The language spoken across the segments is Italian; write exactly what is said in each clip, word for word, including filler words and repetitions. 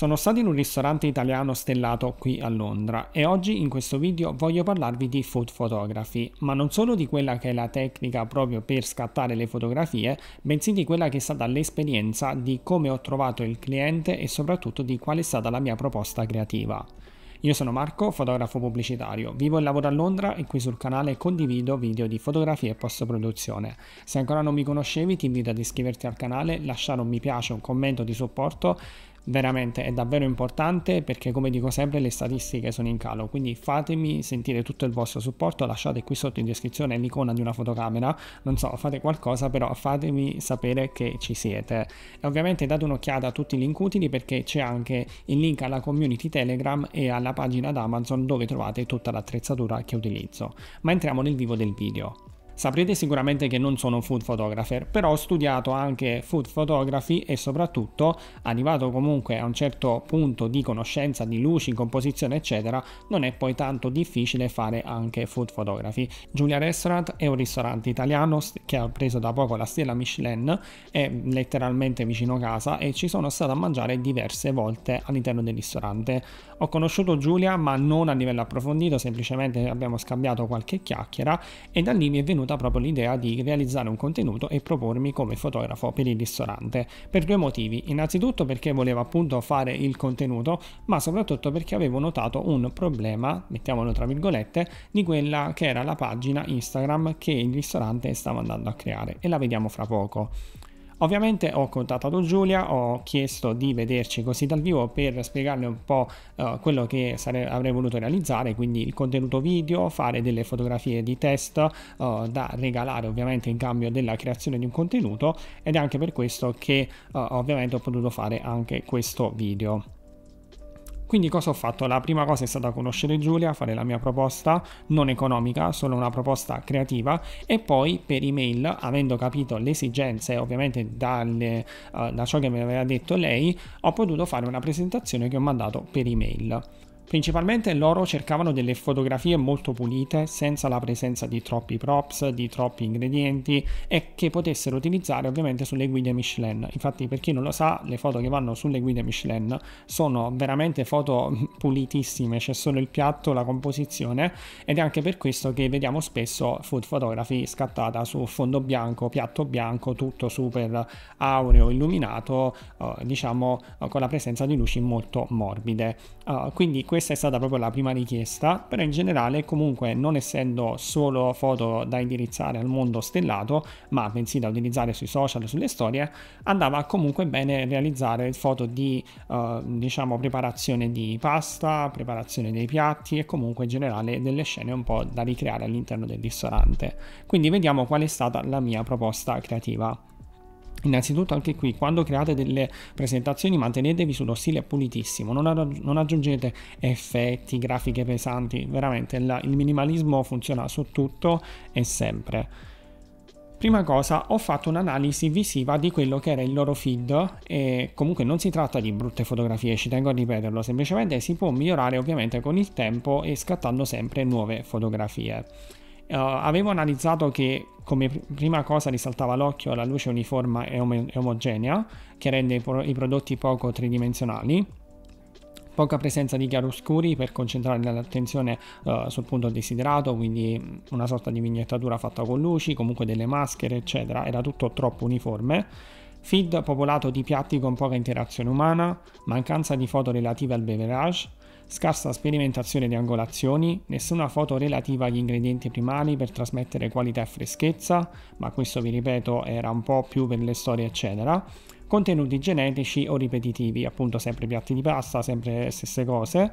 Sono stato in un ristorante italiano stellato qui a Londra e oggi in questo video voglio parlarvi di food photography, ma non solo di quella che è la tecnica proprio per scattare le fotografie, bensì di quella che è stata l'esperienza, di come ho trovato il cliente e soprattutto di qual è stata la mia proposta creativa. Io sono Marco, fotografo pubblicitario, vivo e lavoro a Londra e qui sul canale condivido video di fotografia e post-produzione. Se ancora non mi conoscevi ti invito ad iscriverti al canale, lasciare un mi piace, un commento di supporto, veramente è davvero importante perché, come dico sempre, le statistiche sono in calo, quindi fatemi sentire tutto il vostro supporto, lasciate qui sotto in descrizione l'icona di una fotocamera, non so, fate qualcosa, però fatemi sapere che ci siete. E ovviamente date un'occhiata a tutti i link utili perché c'è anche il link alla community Telegram e alla pagina d'Amazon dove trovate tutta l'attrezzatura che utilizzo. Ma entriamo nel vivo del video. Saprete sicuramente che non sono un food photographer, però ho studiato anche food photography e soprattutto, arrivato comunque a un certo punto di conoscenza di luci, composizione eccetera, non è poi tanto difficile fare anche food photography. Giulia Restaurant è un ristorante italiano che ha preso da poco la stella Michelin, è letteralmente vicino casa e ci sono stato a mangiare diverse volte all'interno del ristorante. Ho conosciuto Giulia ma non a livello approfondito, semplicemente abbiamo scambiato qualche chiacchiera e da lì mi è venuta proprio l'idea di realizzare un contenuto e propormi come fotografo per il ristorante, per due motivi: innanzitutto perché volevo appunto fare il contenuto, ma soprattutto perché avevo notato un problema, mettiamolo tra virgolette, di quella che era la pagina Instagram che il ristorante stava andando a creare, e la vediamo fra poco. Ovviamente ho contattato Giulia, ho chiesto di vederci così dal vivo per spiegarle un po' eh, quello che sare- avrei voluto realizzare, quindi il contenuto video, fare delle fotografie di test eh, da regalare ovviamente in cambio della creazione di un contenuto, ed è anche per questo che eh, ovviamente ho potuto fare anche questo video. Quindi cosa ho fatto? La prima cosa è stata conoscere Giulia, fare la mia proposta non economica, solo una proposta creativa, e poi per email, avendo capito le esigenze ovviamente dalle, uh, da ciò che mi aveva detto lei, ho potuto fare una presentazione che ho mandato per email. Principalmente loro cercavano delle fotografie molto pulite, senza la presenza di troppi props, di troppi ingredienti, e che potessero utilizzare ovviamente sulle guide Michelin. Infatti, per chi non lo sa, le foto che vanno sulle guide Michelin sono veramente foto pulitissime, c'è solo il piatto, la composizione, ed è anche per questo che vediamo spesso food photography scattata su fondo bianco, piatto bianco, tutto super aureo, illuminato, eh, diciamo con la presenza di luci molto morbide. Uh, quindi questa è stata proprio la prima richiesta, però in generale comunque, non essendo solo foto da indirizzare al mondo stellato ma bensì da utilizzare sui social, sulle storie, andava comunque bene realizzare foto di uh, diciamo preparazione di pasta, preparazione dei piatti e comunque in generale delle scene un po' da ricreare all'interno del ristorante. Quindi vediamo qual è stata la mia proposta creativa. Innanzitutto, anche qui, quando create delle presentazioni mantenetevi sullo stile pulitissimo, non, non aggiungete effetti, grafiche pesanti, veramente la, il minimalismo funziona su tutto e sempre. Prima cosa, ho fatto un'analisi visiva di quello che era il loro feed, e comunque non si tratta di brutte fotografie, ci tengo a ripeterlo, semplicemente si può migliorare ovviamente con il tempo e scattando sempre nuove fotografie. Uh, avevo analizzato che come prima cosa risaltava all'occhio la luce uniforme e omogenea, che rende i, pro i prodotti poco tridimensionali, poca presenza di chiaroscuri per concentrare l'attenzione uh, sul punto desiderato, quindi una sorta di vignettatura fatta con luci, comunque delle maschere eccetera, era tutto troppo uniforme. Feed popolato di piatti con poca interazione umana, mancanza di foto relative al beverage, scarsa sperimentazione di angolazioni, nessuna foto relativa agli ingredienti primari per trasmettere qualità e freschezza, ma questo vi ripeto era un po' più per le storie eccetera, contenuti genetici o ripetitivi, appunto sempre piatti di pasta, sempre le stesse cose,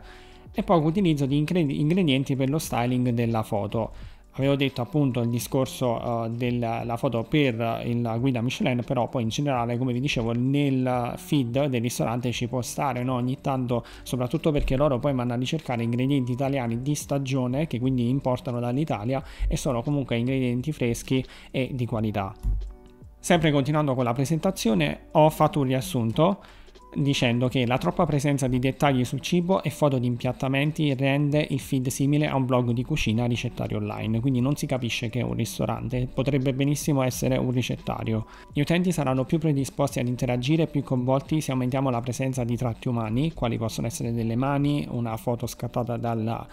e poco utilizzo di ingredienti per lo styling della foto. Avevo detto appunto il discorso uh, della foto per uh, la guida Michelin, però poi in generale, come vi dicevo, nel feed del ristorante ci può stare, no? Ogni tanto, soprattutto perché loro poi vanno a ricercare ingredienti italiani di stagione, che quindi importano dall'Italia, e sono comunque ingredienti freschi e di qualità. Sempre continuando con la presentazione, ho fatto un riassunto. dicendo che la troppa presenza di dettagli sul cibo e foto di impiattamenti rende il feed simile a un blog di cucina ricettario online, quindi non si capisce che è un ristorante, potrebbe benissimo essere un ricettario. Gli utenti saranno più predisposti ad interagire e più coinvolti se aumentiamo la presenza di tratti umani, quali possono essere delle mani, una foto scattata dalla,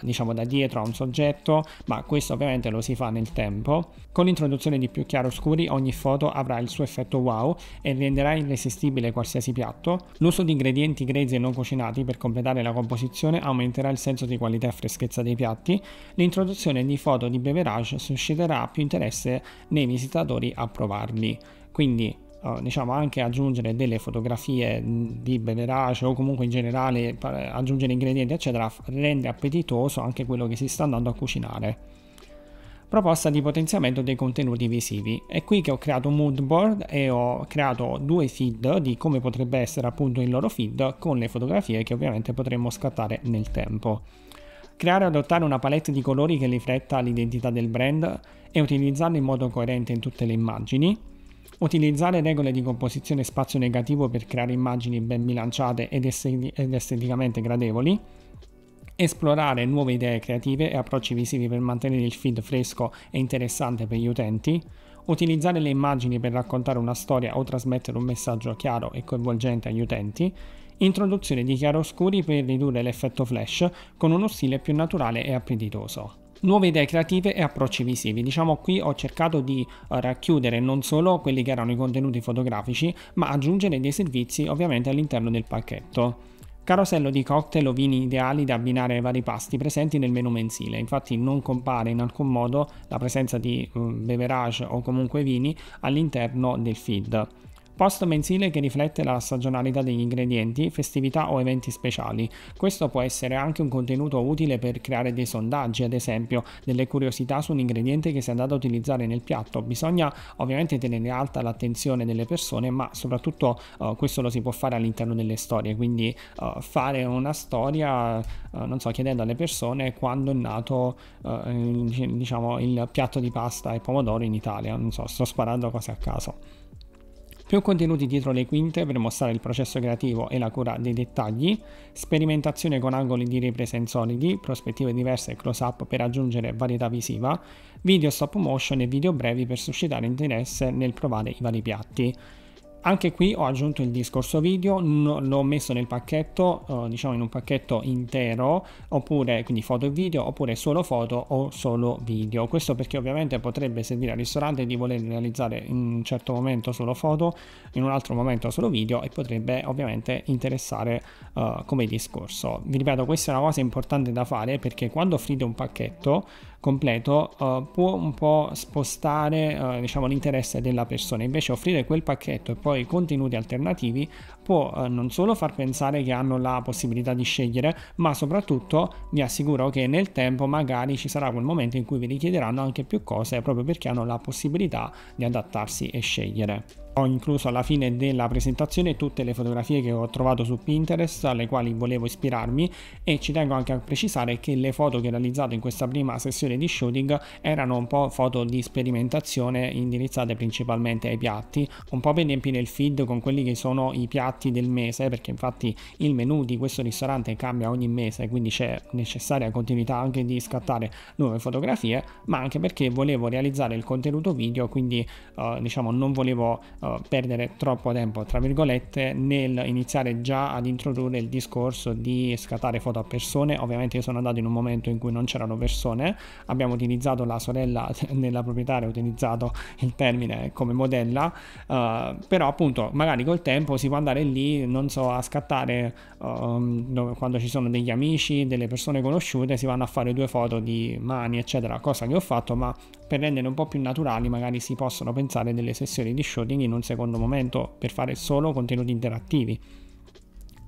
diciamo da dietro a un soggetto, ma questo ovviamente lo si fa nel tempo. Con l'introduzione di più chiaroscuri ogni foto avrà il suo effetto wow e renderà irresistibile qualsiasi piatto. L'uso di ingredienti grezzi e non cucinati per completare la composizione aumenterà il senso di qualità e freschezza dei piatti. L'introduzione di foto di beverage susciterà più interesse nei visitatori a provarli. Quindi diciamo anche aggiungere delle fotografie di beverage o comunque in generale aggiungere ingredienti eccetera rende appetitoso anche quello che si sta andando a cucinare. Proposta di potenziamento dei contenuti visivi. È qui che ho creato un mood board e ho creato due feed di come potrebbe essere appunto il loro feed con le fotografie che ovviamente potremmo scattare nel tempo. Creare e adottare una palette di colori che rifletta l'identità del brand e utilizzarli in modo coerente in tutte le immagini. Utilizzare regole di composizione spazio negativo per creare immagini ben bilanciate ed esteticamente gradevoli. Esplorare nuove idee creative e approcci visivi per mantenere il feed fresco e interessante per gli utenti. Utilizzare le immagini per raccontare una storia o trasmettere un messaggio chiaro e coinvolgente agli utenti. Introduzione di chiaroscuri per ridurre l'effetto flash con uno stile più naturale e appetitoso. Nuove idee creative e approcci visivi. Diciamo qui ho cercato di racchiudere non solo quelli che erano i contenuti fotografici, ma aggiungere dei servizi ovviamente all'interno del pacchetto. Carosello di cocktail o vini ideali da abbinare ai vari pasti presenti nel menu mensile, infatti non compare in alcun modo la presenza di beverage o comunque vini all'interno del feed. Post mensile che riflette la stagionalità degli ingredienti, festività o eventi speciali. Questo può essere anche un contenuto utile per creare dei sondaggi, ad esempio, delle curiosità su un ingrediente che si è andato a utilizzare nel piatto. Bisogna ovviamente tenere alta l'attenzione delle persone, ma soprattutto uh, questo lo si può fare all'interno delle storie, quindi uh, fare una storia, uh, non so, chiedendo alle persone quando è nato uh, diciamo, il piatto di pasta e pomodoro in Italia. Non so, sto sparando cose a caso. Più contenuti dietro le quinte per mostrare il processo creativo e la cura dei dettagli, sperimentazione con angoli di riprese solidi, prospettive diverse e close-up per aggiungere varietà visiva, video stop motion e video brevi per suscitare interesse nel provare i vari piatti. Anche qui ho aggiunto il discorso video, l'ho messo nel pacchetto, diciamo in un pacchetto intero, oppure quindi foto e video, oppure solo foto o solo video. Questo perché ovviamente potrebbe servire al ristorante di voler realizzare in un certo momento solo foto, in un altro momento solo video e potrebbe ovviamente interessare uh, come discorso. Vi ripeto, questa è una cosa importante da fare perché quando offrite un pacchetto completo uh, può un po' spostare uh, diciamo, l'interesse della persona, invece offrire quel pacchetto e poi contenuti alternativi può uh, non solo far pensare che hanno la possibilità di scegliere, ma soprattutto vi assicuro che nel tempo magari ci sarà quel momento in cui vi richiederanno anche più cose proprio perché hanno la possibilità di adattarsi e scegliere. Ho incluso alla fine della presentazione tutte le fotografie che ho trovato su Pinterest alle quali volevo ispirarmi e ci tengo anche a precisare che le foto che ho realizzato in questa prima sessione di shooting erano un po' foto di sperimentazione indirizzate principalmente ai piatti, un po' per riempire il feed con quelli che sono i piatti del mese, perché infatti il menù di questo ristorante cambia ogni mese, quindi c'è necessaria continuità anche di scattare nuove fotografie, ma anche perché volevo realizzare il contenuto video, quindi eh, diciamo non volevo Uh, perdere troppo tempo tra virgolette nel iniziare già ad introdurre il discorso di scattare foto a persone. Ovviamente io sono andato in un momento in cui non c'erano persone, abbiamo utilizzato la sorella della proprietaria, ho utilizzato il termine come modella, uh, però appunto magari col tempo si può andare lì, non so, a scattare um, dove, quando ci sono degli amici, delle persone conosciute, si vanno a fare due foto di mani eccetera, cosa che ho fatto, ma per rendere un po' più naturali magari si possono pensare delle sessioni di shooting in un secondo momento per fare solo contenuti interattivi.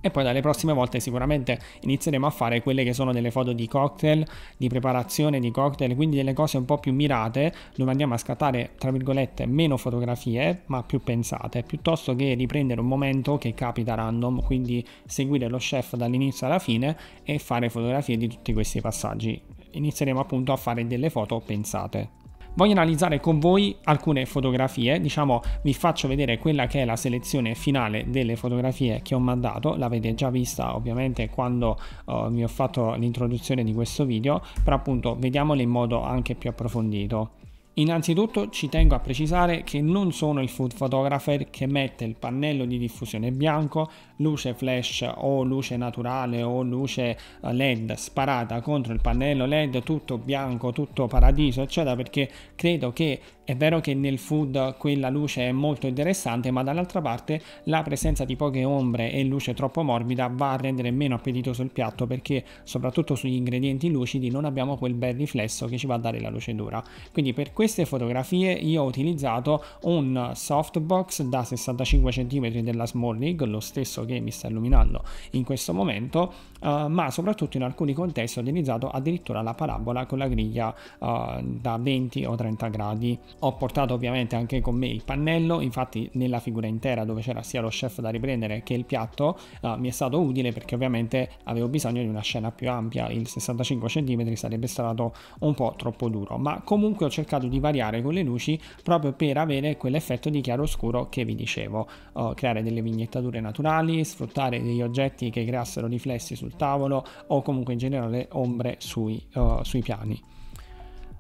E poi dalle prossime volte sicuramente inizieremo a fare quelle che sono delle foto di cocktail, di preparazione di cocktail, quindi delle cose un po' più mirate, dove andiamo a scattare tra virgolette meno fotografie ma più pensate, piuttosto che riprendere un momento che capita random, quindi seguire lo chef dall'inizio alla fine e fare fotografie di tutti questi passaggi. Inizieremo appunto a fare delle foto pensate. Voglio analizzare con voi alcune fotografie, diciamo vi faccio vedere quella che è la selezione finale delle fotografie che ho mandato, l'avete già vista ovviamente quando uh, vi ho fatto l'introduzione di questo video, però appunto vediamole in modo anche più approfondito. Innanzitutto ci tengo a precisare che non sono il food photographer che mette il pannello di diffusione bianco, luce flash o luce naturale o luce led sparata contro il pannello led, tutto bianco, tutto paradiso eccetera, perché credo che è vero che nel food quella luce è molto interessante, ma dall'altra parte la presenza di poche ombre e luce troppo morbida va a rendere meno appetitoso il piatto, perché soprattutto sugli ingredienti lucidi non abbiamo quel bel riflesso che ci va a dare la luce dura. Quindi per queste fotografie io ho utilizzato un softbox da sessantacinque centimetri della SmallRig, lo stesso che mi sta illuminando in questo momento, eh, ma soprattutto in alcuni contesti ho utilizzato addirittura la parabola con la griglia eh, da venti o trenta gradi. Ho portato ovviamente anche con me il pannello, infatti nella figura intera dove c'era sia lo chef da riprendere che il piatto uh, mi è stato utile, perché ovviamente avevo bisogno di una scena più ampia, il sessantacinque centimetri sarebbe stato un po' troppo duro, ma comunque ho cercato di variare con le luci proprio per avere quell'effetto di chiaro scuro che vi dicevo, uh, creare delle vignettature naturali, sfruttare degli oggetti che creassero riflessi sul tavolo o comunque in generale ombre sui, uh, sui piani.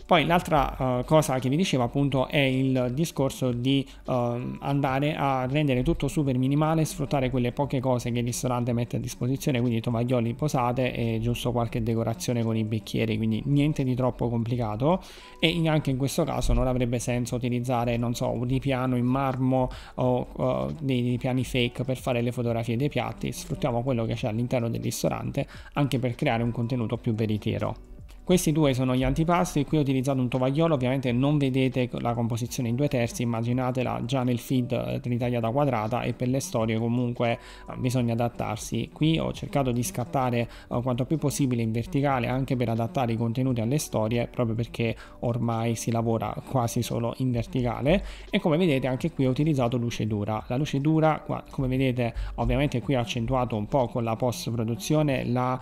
Poi l'altra uh, cosa che vi dicevo appunto è il discorso di uh, andare a rendere tutto super minimale, sfruttare quelle poche cose che il ristorante mette a disposizione, quindi tovaglioli posate e giusto qualche decorazione con i bicchieri, quindi niente di troppo complicato. E anche in questo caso non avrebbe senso utilizzare, non so, un ripiano in marmo o uh, dei ripiani fake per fare le fotografie dei piatti, sfruttiamo quello che c'è all'interno del ristorante anche per creare un contenuto più veritiero. Questi due sono gli antipasti, qui ho utilizzato un tovagliolo, ovviamente non vedete la composizione in due terzi, immaginatela già nel feed ritagliata quadrata, e per le storie comunque bisogna adattarsi. Qui ho cercato di scattare quanto più possibile in verticale anche per adattare i contenuti alle storie, proprio perché ormai si lavora quasi solo in verticale, e come vedete anche qui ho utilizzato luce dura. La luce dura, come vedete ovviamente qui ho accentuato un po' con la post produzione la,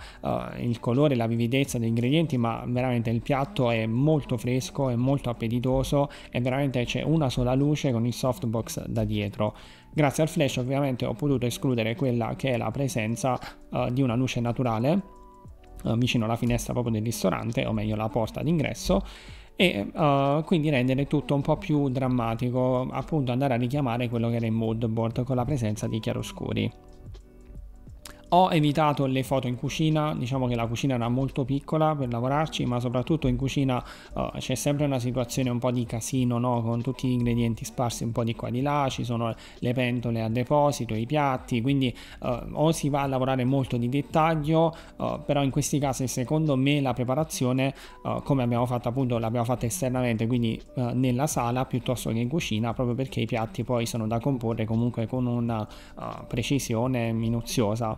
eh, il colore, la vividezza degli ingredienti, ma veramente il piatto è molto fresco, è molto appetitoso e veramente c'è una sola luce con il softbox da dietro. Grazie al flash ovviamente ho potuto escludere quella che è la presenza uh, di una luce naturale uh, vicino alla finestra proprio del ristorante, o meglio la porta d'ingresso, e uh, quindi rendere tutto un po' più drammatico, appunto andare a richiamare quello che era il mood board con la presenza di chiaroscuri. Ho evitato le foto in cucina, diciamo che la cucina era molto piccola per lavorarci, ma soprattutto in cucina uh, c'è sempre una situazione un po' di casino, no? Con tutti gli ingredienti sparsi un po' di qua di là, ci sono le pentole a deposito, i piatti, quindi uh, o si va a lavorare molto di dettaglio, uh, però in questi casi secondo me la preparazione, uh, come abbiamo fatto appunto, l'abbiamo fatta esternamente, quindi uh, nella sala piuttosto che in cucina, proprio perché i piatti poi sono da comporre comunque con una uh, precisione minuziosa.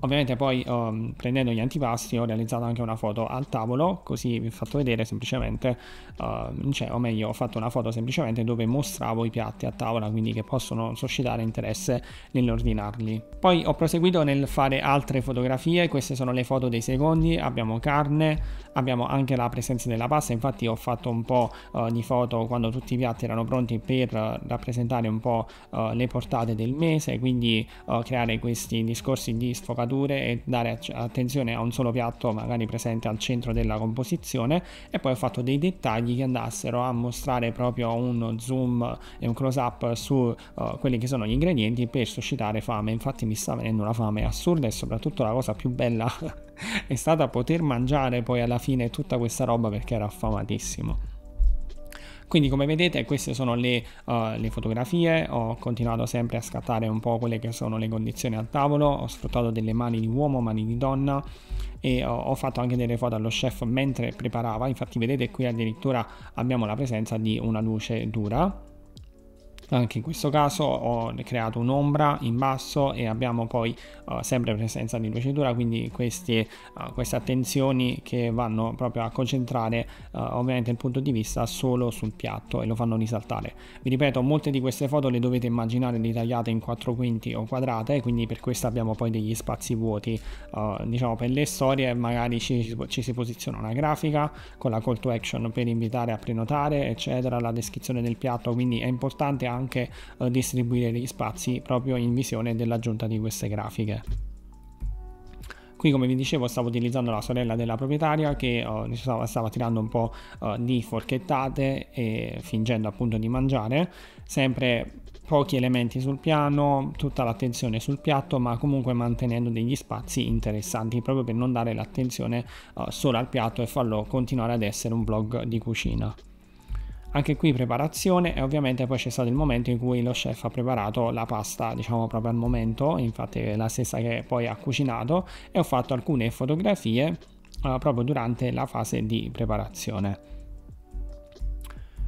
Ovviamente poi um, prendendo gli antipasti ho realizzato anche una foto al tavolo, così vi ho fatto vedere semplicemente, uh, cioè, o meglio ho fatto una foto semplicemente dove mostravo i piatti a tavola, quindi che possono suscitare interesse nell'ordinarli. Poi ho proseguito nel fare altre fotografie, queste sono le foto dei secondi, abbiamo carne, abbiamo anche la presenza della pasta, infatti ho fatto un po' uh, di foto quando tutti i piatti erano pronti per uh, rappresentare un po' uh, le portate del mese, quindi uh, creare questi discorsi di sfocatura e dare attenzione a un solo piatto magari presente al centro della composizione, e poi ho fatto dei dettagli che andassero a mostrare proprio uno zoom e un close up su uh, quelli che sono gli ingredienti per suscitare fame. Infatti mi sta venendo una fame assurda, e soprattutto la cosa più bella è stata poter mangiare poi alla fine tutta questa roba, perché ero affamatissimo. Quindi come vedete queste sono le, uh, le fotografie, ho continuato sempre a scattare un po' quelle che sono le condizioni al tavolo, ho sfruttato delle mani di uomo, mani di donna, e ho, ho fatto anche delle foto allo chef mentre preparava, infatti vedete qui addirittura abbiamo la presenza di una luce dura. Anche in questo caso ho creato un'ombra in basso e abbiamo poi uh, sempre presenza di lucidatura, quindi questi, uh, queste attenzioni che vanno proprio a concentrare uh, ovviamente il punto di vista solo sul piatto e lo fanno risaltare. Vi ripeto, molte di queste foto le dovete immaginare ritagliate in quattro quinti o quadrate, quindi per questo abbiamo poi degli spazi vuoti. Uh, diciamo, per le storie magari ci, ci si posiziona una grafica con la call to action per invitare a prenotare eccetera, la descrizione del piatto, quindi è importante anche eh, distribuire gli spazi proprio in visione dell'aggiunta di queste grafiche. Qui, come vi dicevo, stavo utilizzando la sorella della proprietaria che eh, stava, stava tirando un po' eh, di forchettate e fingendo appunto di mangiare, sempre pochi elementi sul piano, tutta l'attenzione sul piatto, ma comunque mantenendo degli spazi interessanti proprio per non dare l'attenzione eh, solo al piatto e farlo continuare ad essere un vlog di cucina. Anche qui preparazione, e ovviamente poi c'è stato il momento in cui lo chef ha preparato la pasta, diciamo proprio al momento, infatti è la stessa che poi ha cucinato, e ho fatto alcune fotografie eh, proprio durante la fase di preparazione.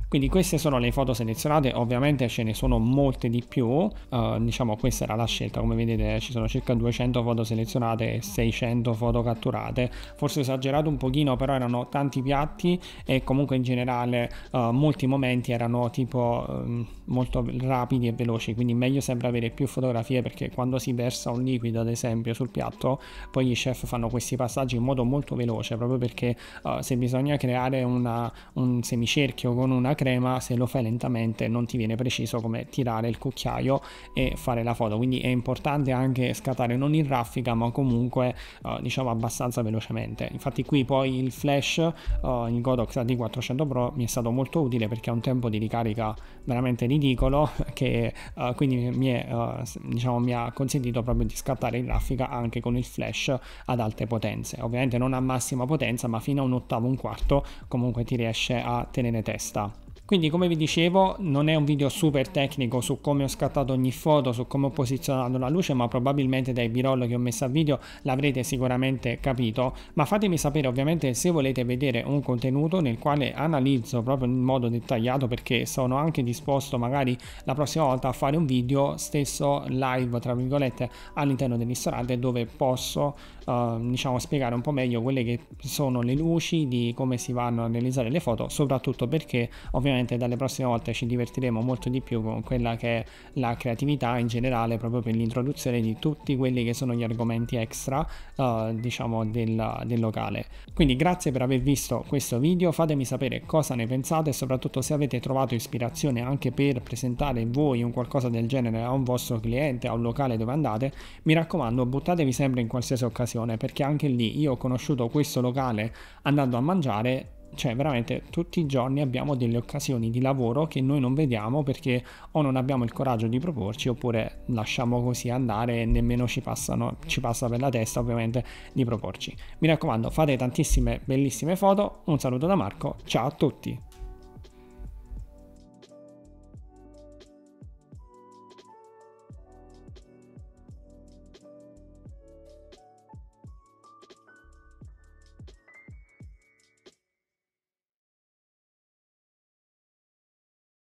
Quindi queste sono le foto selezionate, ovviamente ce ne sono molte di più, uh, diciamo questa era la scelta, come vedete ci sono circa duecento foto selezionate e seicento foto catturate, forse esagerato un pochino, però erano tanti piatti e comunque in generale uh, molti momenti erano tipo um, molto rapidi e veloci, quindi meglio sempre avere più fotografie, perché quando si versa un liquido ad esempio sul piatto poi gli chef fanno questi passaggi in modo molto veloce, proprio perché uh, se bisogna creare una, un semicerchio con una crema, se lo fai lentamente non ti viene preciso come tirare il cucchiaio e fare la foto, quindi è importante anche scattare non in raffica ma comunque eh, diciamo abbastanza velocemente. Infatti qui poi il flash, eh, il Godox A D quattrocento Pro mi è stato molto utile perché ha un tempo di ricarica veramente ridicolo che eh, quindi mi, è, eh, diciamo, mi ha consentito proprio di scattare in raffica anche con il flash ad alte potenze, ovviamente non a massima potenza ma fino a un ottavo, un quarto comunque ti riesce a tenere testa. Quindi, come vi dicevo, non è un video super tecnico su come ho scattato ogni foto, su come ho posizionato la luce, ma probabilmente dai b-roll che ho messo a video l'avrete sicuramente capito. Ma fatemi sapere ovviamente se volete vedere un contenuto nel quale analizzo proprio in modo dettagliato, perché sono anche disposto magari la prossima volta a fare un video stesso live tra virgolette all'interno del ristorante, dove posso eh, diciamo spiegare un po' meglio quelle che sono le luci, di come si vanno a realizzare le foto, soprattutto perché ovviamente dalle prossime volte ci divertiremo molto di più con quella che è la creatività in generale, proprio per l'introduzione di tutti quelli che sono gli argomenti extra uh, diciamo del, del locale. Quindi grazie per aver visto questo video, fatemi sapere cosa ne pensate e soprattutto se avete trovato ispirazione anche per presentare voi un qualcosa del genere a un vostro cliente, a un locale dove andate. Mi raccomando, buttatevi sempre in qualsiasi occasione, perché anche lì io ho conosciuto questo locale andando a mangiare. Cioè veramente tutti i giorni abbiamo delle occasioni di lavoro che noi non vediamo perché o non abbiamo il coraggio di proporci, oppure lasciamo così andare e nemmeno ci, passano, ci passa per la testa ovviamente di proporci. Mi raccomando, fate tantissime bellissime foto, un saluto da Marco, ciao a tutti!